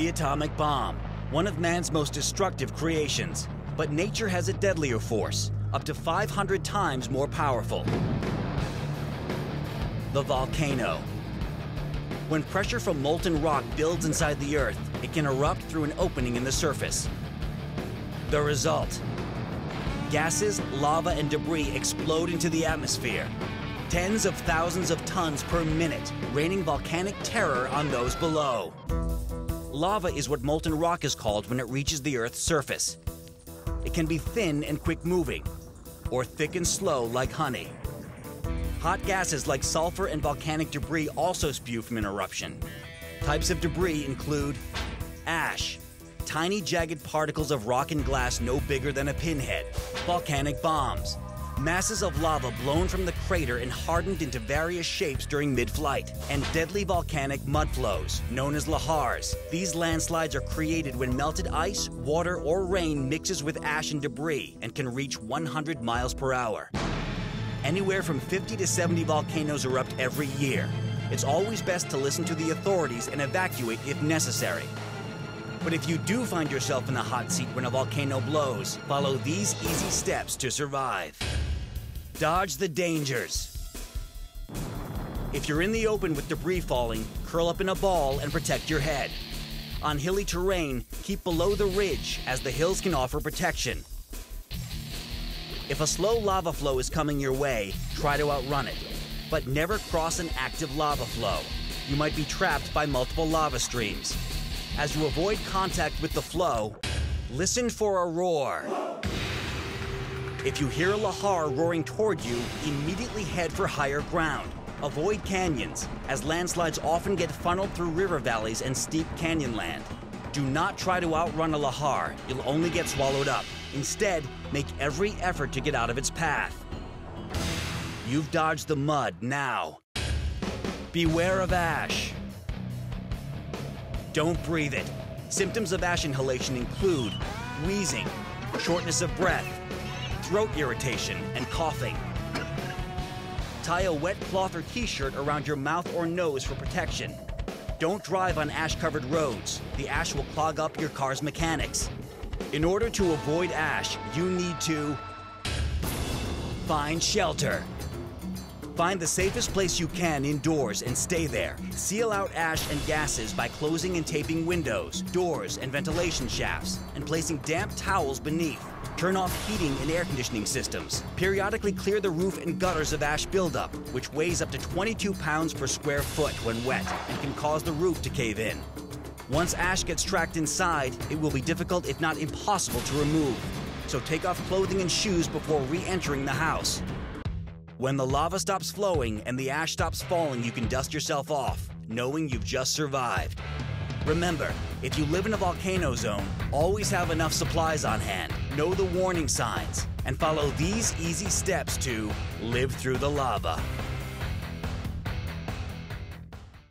the atomic bomb, one of man's most destructive creations. But nature has a deadlier force, up to 500 times more powerful. The volcano. When pressure from molten rock builds inside the Earth, it can erupt through an opening in the surface. The result? Gases, lava, and debris explode into the atmosphere. Tens of thousands of tons per minute, raining volcanic terror on those below. Lava is what molten rock is called when it reaches the Earth's surface. It can be thin and quick-moving, or thick and slow like honey. Hot gases like sulfur and volcanic debris also spew from an eruption. Types of debris include ash, tiny jagged particles of rock and glass no bigger than a pinhead, volcanic bombs, masses of lava blown from the crater and hardened into various shapes during mid-flight, and deadly volcanic mudflows, known as lahars. These landslides are created when melted ice, water, or rain mixes with ash and debris and can reach 100 miles per hour. Anywhere from 50 to 70 volcanoes erupt every year. It's always best to listen to the authorities and evacuate if necessary. But if you do find yourself in the hot seat when a volcano blows, follow these easy steps to survive. Dodge the dangers. If you're in the open with debris falling, curl up in a ball and protect your head. On hilly terrain, keep below the ridge, as the hills can offer protection. If a slow lava flow is coming your way, try to outrun it. But never cross an active lava flow. You might be trapped by multiple lava streams. As you avoid contact with the flow, listen for a roar. If you hear a lahar roaring toward you, immediately head for higher ground. Avoid canyons, as landslides often get funneled through river valleys and steep canyonland. Do not try to outrun a lahar, you'll only get swallowed up. Instead, make every effort to get out of its path. You've dodged the mud now. Beware of ash. Don't breathe it. Symptoms of ash inhalation include wheezing, shortness of breath, throat irritation, and coughing. Tie a wet cloth or t-shirt around your mouth or nose for protection. Don't drive on ash-covered roads. The ash will clog up your car's mechanics. In order to avoid ash, you need to find shelter. Find the safest place you can indoors and stay there. Seal out ash and gases by closing and taping windows, doors, and ventilation shafts, and placing damp towels beneath. Turn off heating and air conditioning systems. Periodically clear the roof and gutters of ash buildup, which weighs up to 22 pounds per square foot when wet and can cause the roof to cave in. Once ash gets tracked inside, it will be difficult, if not impossible, to remove. So take off clothing and shoes before re-entering the house. When the lava stops flowing and the ash stops falling, you can dust yourself off, knowing you've just survived. Remember, if you live in a volcano zone, always have enough supplies on hand, know the warning signs, and follow these easy steps to live through the lava.